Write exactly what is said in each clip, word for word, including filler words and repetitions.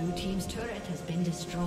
Blue team's turret has been destroyed.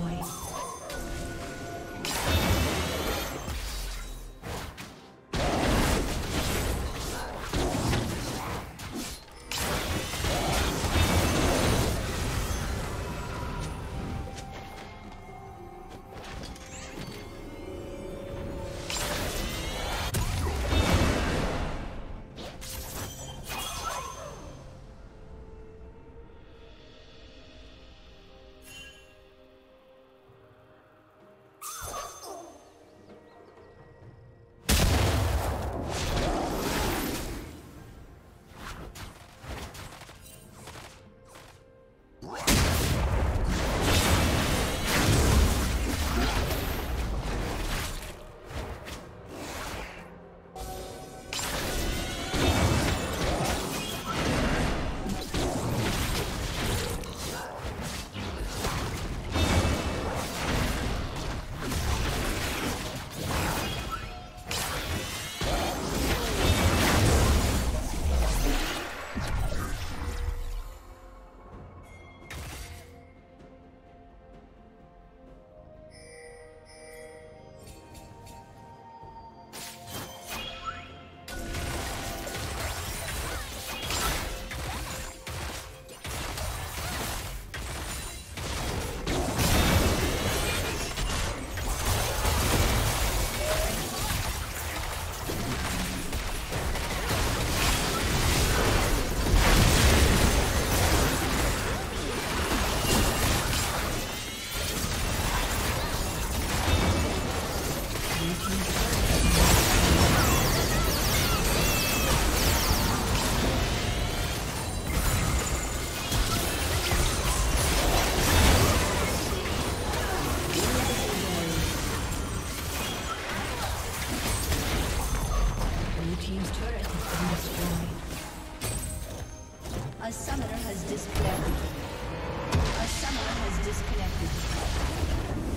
Summoner has disconnected. A summoner has disconnected.